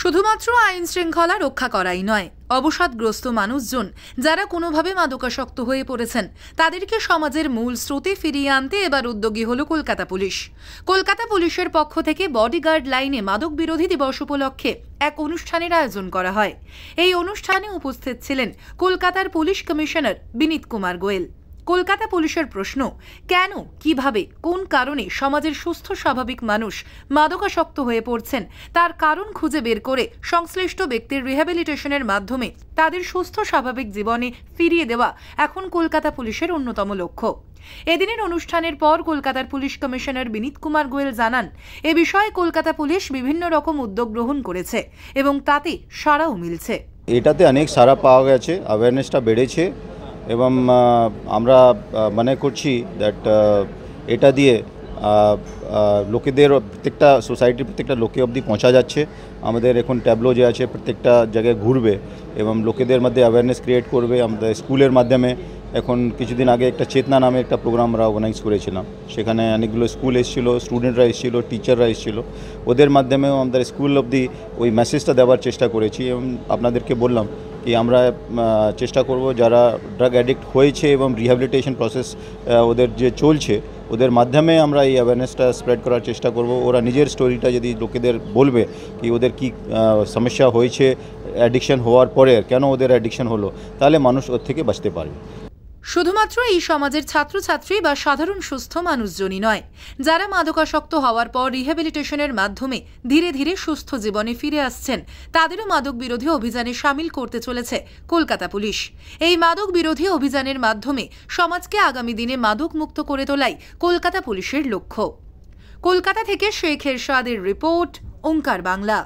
শুধুমাত্র আইন শৃঙ্খলা রক্ষা করাই নয়, অবসাদগ্রস্ত মানুষজন যারা কোনোভাবে মাদকাসক্ত হয়ে পড়েছেন তাদেরকে সমাজের মূল স্রোতে ফিরিয়ে আনতে এবার উদ্যোগী হল কলকাতা পুলিশ। কলকাতা পুলিশের পক্ষ থেকে বডিগার্ড লাইনে মাদক বিরোধী দিবস উপলক্ষে এক অনুষ্ঠানের আয়োজন করা হয়। এই অনুষ্ঠানে উপস্থিত ছিলেন কলকাতার পুলিশ কমিশনার বিনীত কুমার গোয়েল। কলকাতা পুলিশের প্রশ্ন, কেন, কিভাবে, কোন কারণে সমাজের সুস্থ স্বাভাবিক মানুষ মাদকাসক্ত হয়ে পড়ছেন তার কারণ খুঁজে বের করে সংশ্লিষ্ট ব্যক্তির রিহ্যাবিলিটেশনের মাধ্যমে তাদের সুস্থ স্বাভাবিক জীবনে ফিরিয়ে দেওয়া এখন কলকাতা পুলিশের অন্যতম লক্ষ্য। এদিনের অনুষ্ঠানের পর কলকাতার পুলিশ কমিশনার বিনীত কুমার গোয়েল জানান, এ বিষয়ে কলকাতা পুলিশ বিভিন্ন রকম উদ্যোগ গ্রহণ করেছে এবং তাতে সাড়াও মিলছে। এটাতে অনেক সাড়া পাওয়া গেছে, অ্যাওয়ারনেসটা বেড়েছে এবং আমরা মনে করছি দ্যাট এটা দিয়ে লোকেদের প্রত্যেকটা সোসাইটির প্রত্যেকটা লোকে অবধি পৌঁছা যাচ্ছে। আমাদের এখন ট্যাবলো যে আছে প্রত্যেকটা জায়গায় ঘুরবে এবং লোকেদের মধ্যে অ্যাওয়ারনেস ক্রিয়েট করবে। আমাদের স্কুলের মাধ্যমে এখন কিছুদিন আগে একটা চেতনা নামে একটা প্রোগ্রাম আমরা অর্গানাইজ করেছিলাম, সেখানে অনেকগুলো স্কুল এসেছিলো, স্টুডেন্টরা এসেছিলো, টিচাররা এসেছিলো। ওদের মাধ্যমেও আমাদের স্কুল অবধি ওই মেসেজটা দেওয়ার চেষ্টা করেছি এবং আপনাদেরকে বললাম कि আমরা চেষ্টা করব যারা ড্রাগ অ্যাডিক্ট হয়েছে এবং রিহ্যাবিলিটেশন প্রসেস ওদের যে চলছে ওদের মাধ্যমে আমরা এই অ্যাওয়ারনেসটা স্প্রেড করার চেষ্টা করব। ওরা নিজের স্টোরিটা যদি লোকেদের বলবে কি ওদের কি সমস্যা হয়েছে অ্যাডিকশন হওয়ার পরে, কেন ওদের অ্যাডিকশন হলো, তাহলে মানুষ ওর থেকে বাঁচতে পারবে। শুধুমাত্র এই সমাজের ছাত্রছাত্রী বা সাধারণ সুস্থ মানুষজনই নয়, যারা মাদকাসক্ত হওয়ার পর রিহ্যাবিলিটেশনের মাধ্যমে ধীরে ধীরে সুস্থ জীবনে ফিরে আসছেন তাদেরও মাদক বিরোধী অভিযানে সামিল করতে চলেছে কলকাতা পুলিশ। এই মাদক বিরোধী অভিযানের মাধ্যমে সমাজকে আগামী দিনে মাদক মুক্ত করে তোলাই কলকাতা পুলিশের লক্ষ্য। কলকাতা থেকে শেখ এরশাদের রিপোর্ট, ওঙ্কার বাংলা।